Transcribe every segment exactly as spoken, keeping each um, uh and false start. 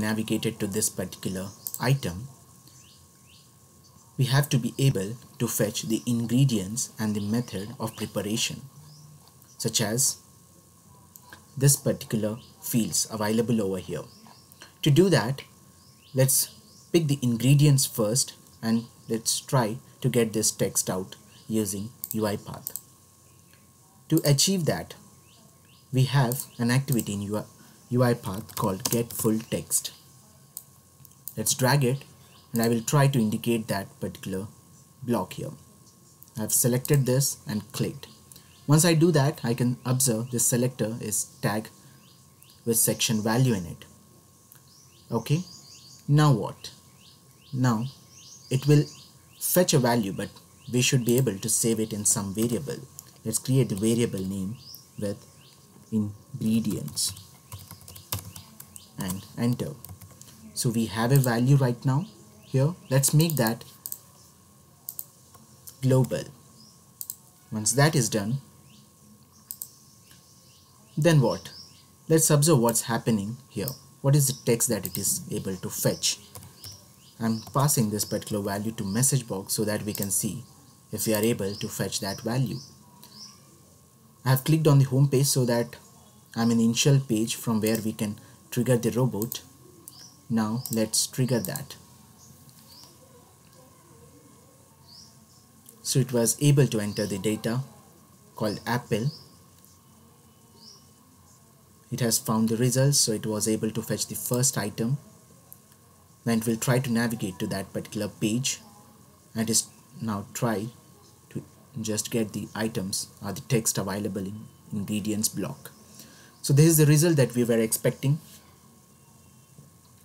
navigated to this particular item, we have to be able to fetch the ingredients and the method of preparation, such as this particular fields available over here. To do that, let's pick the ingredients first and let's try to get this text out using UiPath. To achieve that, we have an activity in UI, UiPath called get full text. Let's drag it and I will try to indicate that particular block here. I've selected this and clicked. Once I do that, I can observe this selector is tagged with section value in it. Okay, now what? Now it will fetch a value, but we should be able to save it in some variable. Let's create the variable name with ingredients and enter. So we have a value right now here. Let's make that global. Once that is done, then what? Let's observe what's happening here. What is the text that it is able to fetch? I'm passing this particular value to message box so that we can see if we are able to fetch that value. I have clicked on the home page so that I'm an initial page from where we can trigger the robot. Now let's trigger that. So it was able to enter the data called apple. It has found the results, so it was able to fetch the first item. Then it will try to navigate to that particular page and is now try to just get the items or the text available in ingredients block. So this is the result that we were expecting.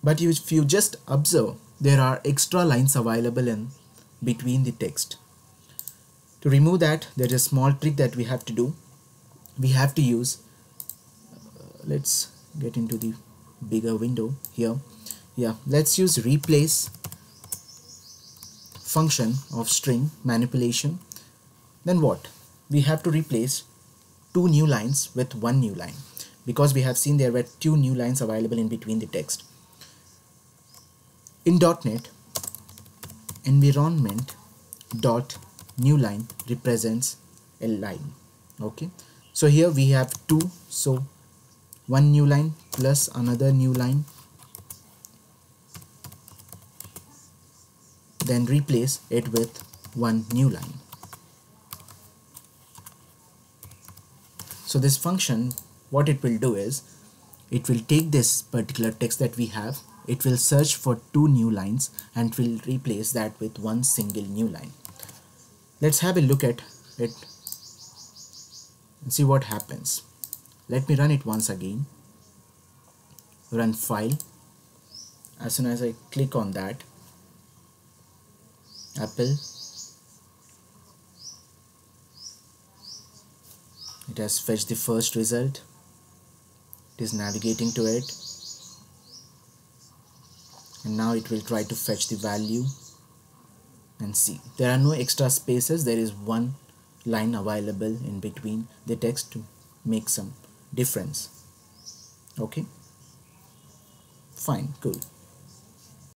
But if you just observe, there are extra lines available in between the text. To remove that, there is a small trick that we have to do. We have to use Let's get into the bigger window here. Yeah, let's use replace function of string manipulation. Then what? We have to replace two new lines with one new line, because we have seen there were two new lines available in between the text. In .NET, environment dot new line represents a line. Okay, so here we have two, so one new line plus another new line, then replace it with one new line. So this function, what it will do is, it will take this particular text that we have, it will search for two new lines and it will replace that with one single new line. Let's have a look at it and see what happens. Let me run it once again. Run file. As soon as I click on that, apple, it has fetched the first result. It is navigating to it, and now it will try to fetch the value and see. There are no extra spaces. There is one line available in between the text to make some difference. Okay, fine, cool.